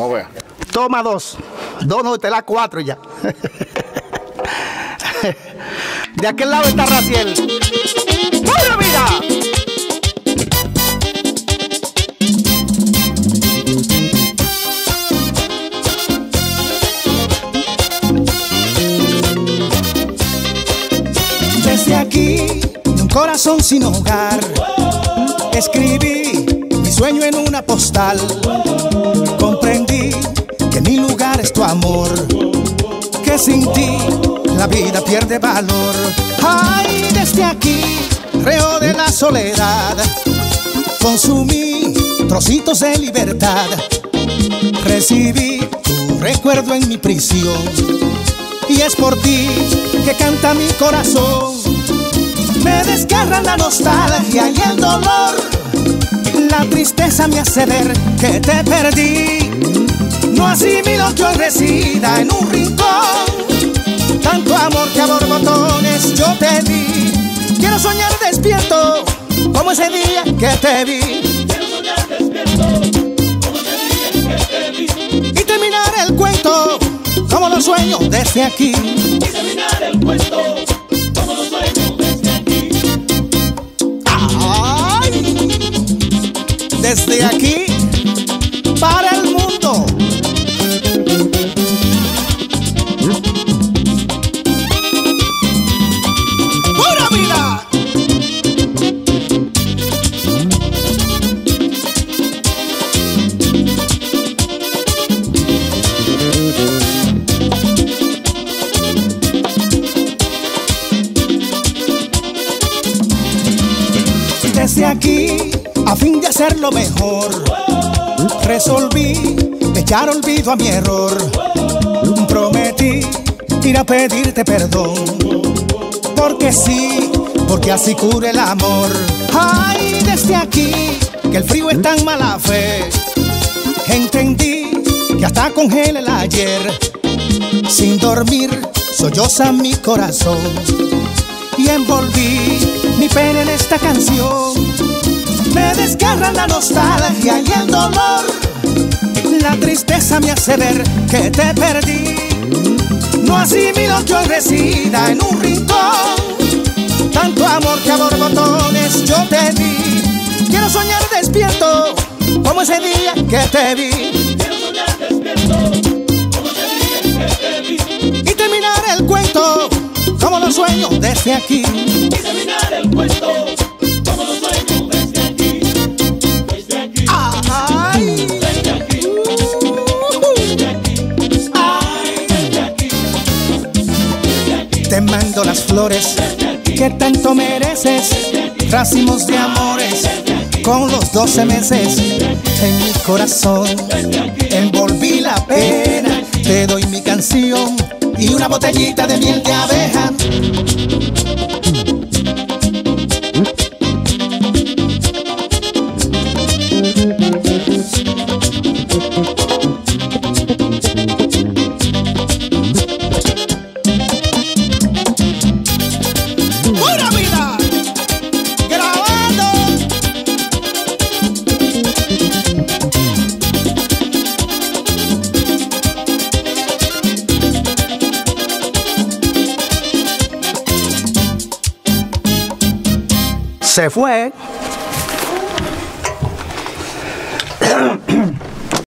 Vamos a ver. Toma dos. Dos no, te la cuatro ya. De aquel lado está Raciel. ¡Buena vida! Desde aquí, de un corazón sin hogar, escribí mi sueño en una postal. Comprendí que mi lugar es tu amor, que sin ti la vida pierde valor. Ay, desde aquí, reo de la soledad, consumí trocitos de libertad. Recibí tu recuerdo en mi prisión, y es por ti que canta mi corazón. Me desgarran la nostalgia y el dolor, la tristeza me hace ver que te perdí. No asimilo yo enrecida en un rincón, tanto amor que a borbotones yo te di. Quiero soñar despierto como ese día que te vi. Quiero soñar despierto como ese día que te vi, y terminar el cuento como los sueños desde aquí. Y terminar el cuento como los sueños desde aquí. Ay, desde aquí para el mundo. ¡Pura vida! Desde aquí, a fin de hacerlo mejor, resolví echar olvido a mi error. Prometí ir a pedirte perdón, porque sí, porque así cura el amor. Ay, desde aquí, que el frío es tan mala fe, entendí que hasta congela el ayer. Sin dormir, solloza mi corazón, y envolví mi pena en esta canción. Me desgarran la nostalgia y el dolor, la tristeza me hace ver que te perdí. No asimilo yo enrecida en un rincón, tanto amor que a borbotones yo te di. Quiero soñar despierto como ese día que te vi. Quiero soñar despierto como ese día que te vi, y terminar el cuento como los sueños desde aquí. Y terminar el cuento como los sueños desde aquí. Desde aquí. Ay, desde aquí. Desde aquí. Ay, desde aquí. Desde aquí. Te mando las flores que tanto mereces, racimos de amores con los 12 meses. En mi corazón envolví la pena, te doy mi canción y una botellita de miel de abeja. ¡Pura vida! ¡Grabando! Se fue.